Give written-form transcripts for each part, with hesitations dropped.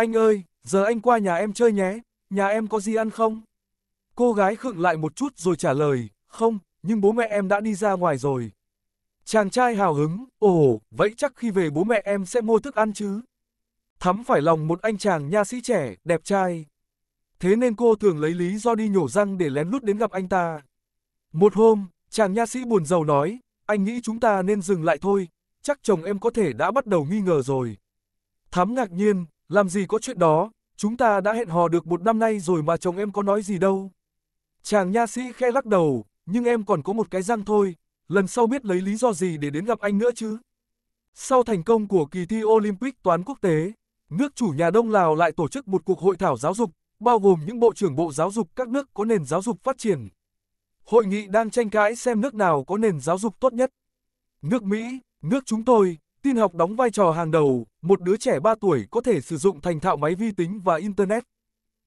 Anh ơi, giờ anh qua nhà em chơi nhé, nhà em có gì ăn không? Cô gái khựng lại một chút rồi trả lời, không, nhưng bố mẹ em đã đi ra ngoài rồi. Chàng trai hào hứng, ồ, vậy chắc khi về bố mẹ em sẽ mua thức ăn chứ? Thắm phải lòng một anh chàng nha sĩ trẻ, đẹp trai. Thế nên cô thường lấy lý do đi nhổ răng để lén lút đến gặp anh ta. Một hôm, chàng nha sĩ buồn rầu nói, anh nghĩ chúng ta nên dừng lại thôi, chắc chồng em có thể đã bắt đầu nghi ngờ rồi. Thắm ngạc nhiên, làm gì có chuyện đó, chúng ta đã hẹn hò được một năm nay rồi mà chồng em có nói gì đâu. Chàng nha sĩ khẽ lắc đầu, nhưng em còn có một cái răng thôi, lần sau biết lấy lý do gì để đến gặp anh nữa chứ. Sau thành công của kỳ thi Olympic toán quốc tế, nước chủ nhà Đông Lào lại tổ chức một cuộc hội thảo giáo dục, bao gồm những bộ trưởng bộ giáo dục các nước có nền giáo dục phát triển. Hội nghị đang tranh cãi xem nước nào có nền giáo dục tốt nhất. Nước Mỹ, nước chúng tôi, tin học đóng vai trò hàng đầu, một đứa trẻ 3 tuổi có thể sử dụng thành thạo máy vi tính và Internet.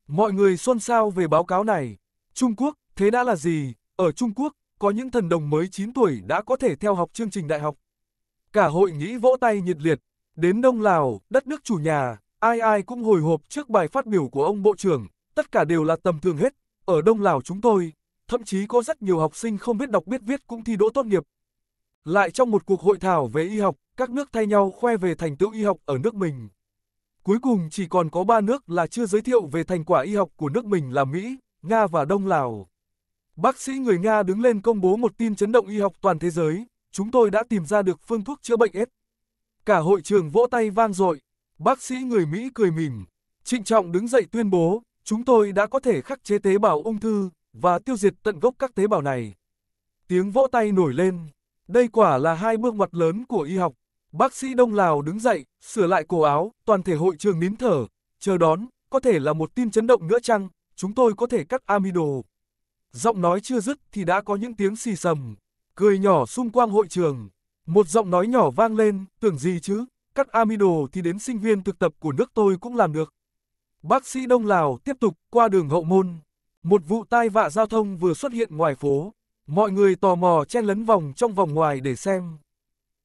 Mọi người xôn xao về báo cáo này. Trung Quốc, thế đã là gì? Ở Trung Quốc, có những thần đồng mới 9 tuổi đã có thể theo học chương trình đại học. Cả hội nghị vỗ tay nhiệt liệt. Đến Đông Lào, đất nước chủ nhà, ai ai cũng hồi hộp trước bài phát biểu của ông bộ trưởng, tất cả đều là tầm thường hết. Ở Đông Lào chúng tôi, thậm chí có rất nhiều học sinh không biết đọc biết viết cũng thi đỗ tốt nghiệp. Lại trong một cuộc hội thảo về y học, các nước thay nhau khoe về thành tựu y học ở nước mình. Cuối cùng chỉ còn có 3 nước là chưa giới thiệu về thành quả y học của nước mình là Mỹ, Nga và Đông Lào. Bác sĩ người Nga đứng lên công bố một tin chấn động y học toàn thế giới, chúng tôi đã tìm ra được phương thuốc chữa bệnh AIDS. Cả hội trường vỗ tay vang dội, bác sĩ người Mỹ cười mỉm, trịnh trọng đứng dậy tuyên bố, chúng tôi đã có thể khắc chế tế bào ung thư và tiêu diệt tận gốc các tế bào này. Tiếng vỗ tay nổi lên, đây quả là hai bước ngoặt lớn của y học. Bác sĩ Đông Lào đứng dậy, sửa lại cổ áo, toàn thể hội trường nín thở, chờ đón, có thể là một tin chấn động nữa chăng, chúng tôi có thể cắt amido. Giọng nói chưa dứt thì đã có những tiếng xì xầm, cười nhỏ xung quanh hội trường. Một giọng nói nhỏ vang lên, tưởng gì chứ, cắt amido thì đến sinh viên thực tập của nước tôi cũng làm được. Bác sĩ Đông Lào tiếp tục qua đường hậu môn. Một vụ tai vạ giao thông vừa xuất hiện ngoài phố, mọi người tò mò chen lấn vòng trong vòng ngoài để xem.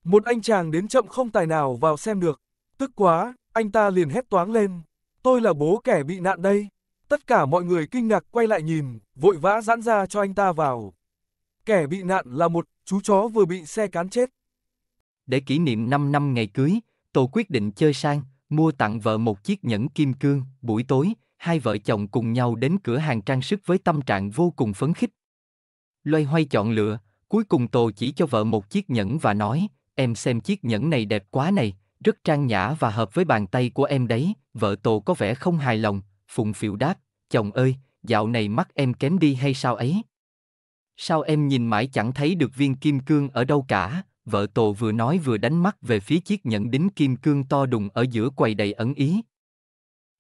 Một anh chàng đến chậm không tài nào vào xem được, tức quá, anh ta liền hét toáng lên, tôi là bố kẻ bị nạn đây. Tất cả mọi người kinh ngạc quay lại nhìn, vội vã giãn ra cho anh ta vào. Kẻ bị nạn là một chú chó vừa bị xe cán chết. Để kỷ niệm 5 năm ngày cưới, Tô quyết định chơi sang, mua tặng vợ một chiếc nhẫn kim cương. Buổi tối, hai vợ chồng cùng nhau đến cửa hàng trang sức với tâm trạng vô cùng phấn khích. Loay hoay chọn lựa, cuối cùng Tô chỉ cho vợ một chiếc nhẫn và nói, em xem chiếc nhẫn này đẹp quá này, rất trang nhã và hợp với bàn tay của em đấy. Vợ Tô có vẻ không hài lòng, phụng phịu đáp, chồng ơi, dạo này mắt em kém đi hay sao ấy? Sao em nhìn mãi chẳng thấy được viên kim cương ở đâu cả? Vợ Tô vừa nói vừa đánh mắt về phía chiếc nhẫn đính kim cương to đùng ở giữa quầy đầy ẩn ý.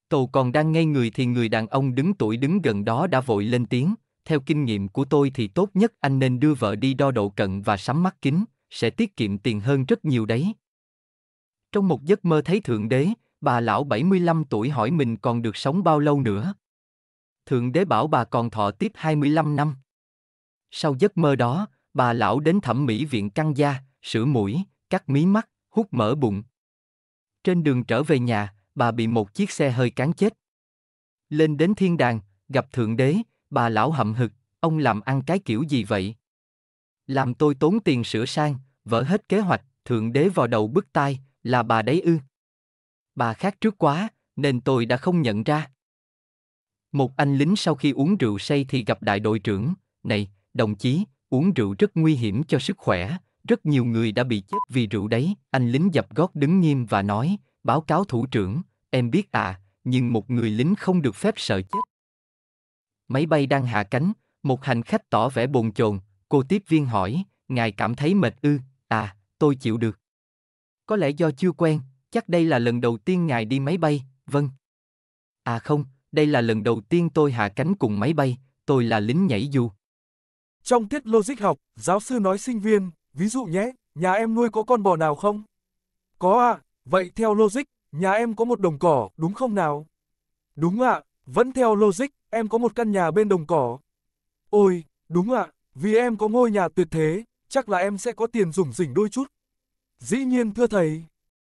Tô còn đang ngây người thì người đàn ông đứng tuổi đứng gần đó đã vội lên tiếng, theo kinh nghiệm của tôi thì tốt nhất anh nên đưa vợ đi đo độ cận và sắm mắt kính, sẽ tiết kiệm tiền hơn rất nhiều đấy. Trong một giấc mơ thấy Thượng Đế, bà lão 75 tuổi hỏi mình còn được sống bao lâu nữa. Thượng Đế bảo bà còn thọ tiếp 25 năm. Sau giấc mơ đó, bà lão đến thẩm mỹ viện căng da, sửa mũi, cắt mí mắt, hút mỡ bụng. Trên đường trở về nhà, bà bị một chiếc xe hơi cán chết. Lên đến thiên đàng, gặp Thượng Đế, bà lão hậm hực, ông làm ăn cái kiểu gì vậy? Làm tôi tốn tiền sửa sang, vỡ hết kế hoạch. Thượng Đế vào đầu bứt tai, là bà đấy ư? Bà khác trước quá, nên tôi đã không nhận ra. Một anh lính sau khi uống rượu say thì gặp đại đội trưởng, này, đồng chí, uống rượu rất nguy hiểm cho sức khỏe, rất nhiều người đã bị chết vì rượu đấy. Anh lính dập gót đứng nghiêm và nói, báo cáo thủ trưởng, em biết à, nhưng một người lính không được phép sợ chết. Máy bay đang hạ cánh, một hành khách tỏ vẻ bồn chồn, cô tiếp viên hỏi, ngài cảm thấy mệt ư? À, tôi chịu được. Có lẽ do chưa quen, chắc đây là lần đầu tiên ngài đi máy bay, vâng. À không, đây là lần đầu tiên tôi hạ cánh cùng máy bay, tôi là lính nhảy dù. Trong tiết logic học, giáo sư nói sinh viên, ví dụ nhé, nhà em nuôi có con bò nào không? Có ạ, vậy theo logic, nhà em có một đồng cỏ, đúng không nào? Đúng ạ, vẫn theo logic, em có một căn nhà bên đồng cỏ. Ôi, đúng ạ, vì em có ngôi nhà tuyệt thế, chắc là em sẽ có tiền rủng rỉnh đôi chút. Dĩ nhiên thưa thầy.